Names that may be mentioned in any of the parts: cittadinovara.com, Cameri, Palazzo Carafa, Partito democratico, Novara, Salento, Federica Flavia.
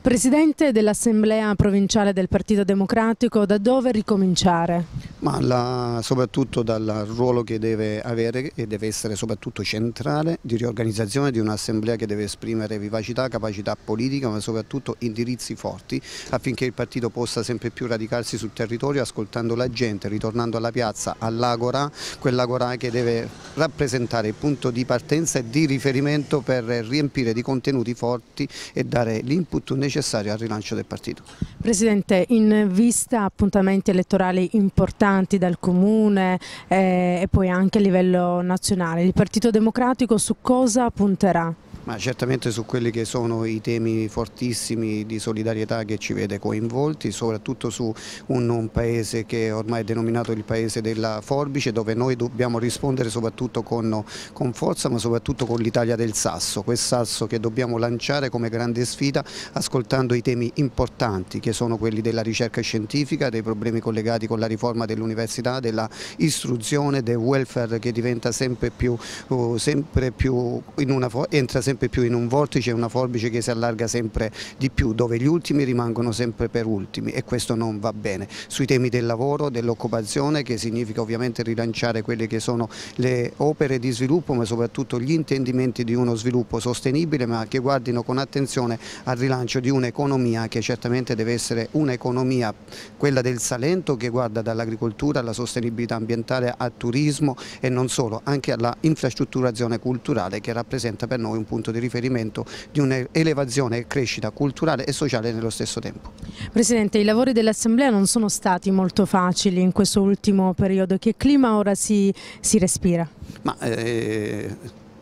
Presidente dell'Assemblea Provinciale del Partito Democratico, da dove ricominciare? Soprattutto dal ruolo che deve avere e deve essere soprattutto centrale di riorganizzazione di un'assemblea che deve esprimere vivacità, capacità politica ma soprattutto indirizzi forti affinché il partito possa sempre più radicarsi sul territorio ascoltando la gente, ritornando alla piazza, all'agora, quell'agora che deve rappresentare il punto di partenza e di riferimento per riempire di contenuti forti e dare l'input necessario al rilancio del partito. Presidente, in vista appuntamenti elettorali importanti dal Comune e poi anche a livello nazionale, il Partito Democratico su cosa punterà? Ma certamente su quelli che sono i temi fortissimi di solidarietà che ci vede coinvolti, soprattutto su un paese che ormai è denominato il paese della forbice, dove noi dobbiamo rispondere soprattutto con forza ma soprattutto con l'Italia del sasso, quel sasso che dobbiamo lanciare come grande sfida ascoltando i temi importanti che sono quelli della ricerca scientifica, dei problemi collegati con la riforma dell'università, della istruzione, del welfare che diventa entra sempre più in un vortice, una forbice che si allarga sempre di più, dove gli ultimi rimangono sempre per ultimi e questo non va bene. Sui temi del lavoro, dell'occupazione, che significa ovviamente rilanciare quelle che sono le opere di sviluppo ma soprattutto gli intendimenti di uno sviluppo sostenibile ma che guardino con attenzione al rilancio di un'economia che certamente deve essere un'economia, quella del Salento, che guarda dall'agricoltura alla sostenibilità ambientale, al turismo e non solo, anche alla infrastrutturazione culturale che rappresenta per noi un punto di riferimento di un'elevazione e crescita culturale e sociale nello stesso tempo. Presidente, i lavori dell'Assemblea non sono stati molto facili in questo ultimo periodo. Che clima ora si respira?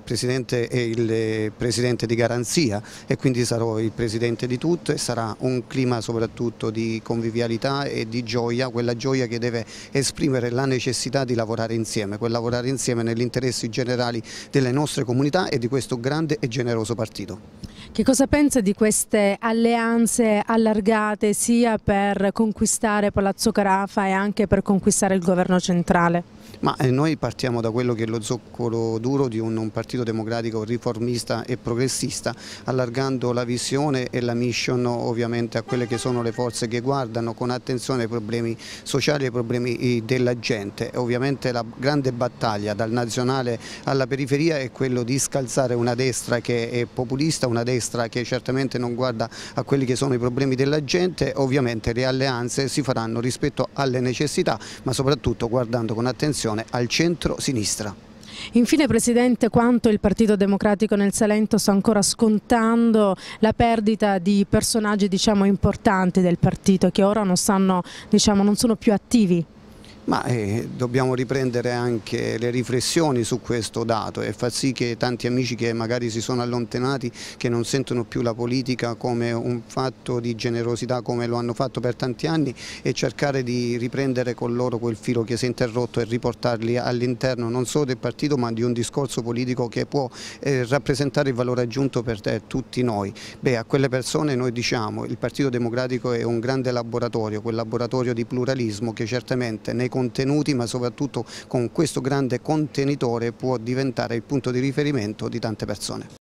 Il Presidente è il Presidente di garanzia e quindi sarò il Presidente di tutto e sarà un clima soprattutto di convivialità e di gioia, quella gioia che deve esprimere la necessità di lavorare insieme, quel lavorare insieme negli interessi generali delle nostre comunità e di questo grande e generoso partito. Che cosa pensa di queste alleanze allargate sia per conquistare Palazzo Carafa e anche per conquistare il governo centrale? Noi partiamo da quello che è lo zoccolo duro di un partito democratico riformista e progressista, allargando la visione e la mission ovviamente a quelle che sono le forze che guardano con attenzione ai problemi sociali e ai problemi della gente. Ovviamente la grande battaglia dal nazionale alla periferia è quello di scalzare una destra che è populista, una destra che certamente non guarda a quelli che sono i problemi della gente. Ovviamente le alleanze si faranno rispetto alle necessità ma soprattutto guardando con attenzione al centro-sinistra. Infine, Presidente, quanto il Partito Democratico nel Salento sta ancora scontando la perdita di personaggi importanti del partito che ora non sono più attivi? Dobbiamo riprendere anche le riflessioni su questo dato e far sì che tanti amici che magari si sono allontanati, che non sentono più la politica come un fatto di generosità come lo hanno fatto per tanti anni, e cercare di riprendere con loro quel filo che si è interrotto e riportarli all'interno non solo del partito ma di un discorso politico che può rappresentare il valore aggiunto per tutti noi. A quelle persone noi diciamo che il Partito Democratico è un grande laboratorio, quel laboratorio di pluralismo che certamente nei contenuti ma soprattutto con questo grande contenitore può diventare il punto di riferimento di tante persone.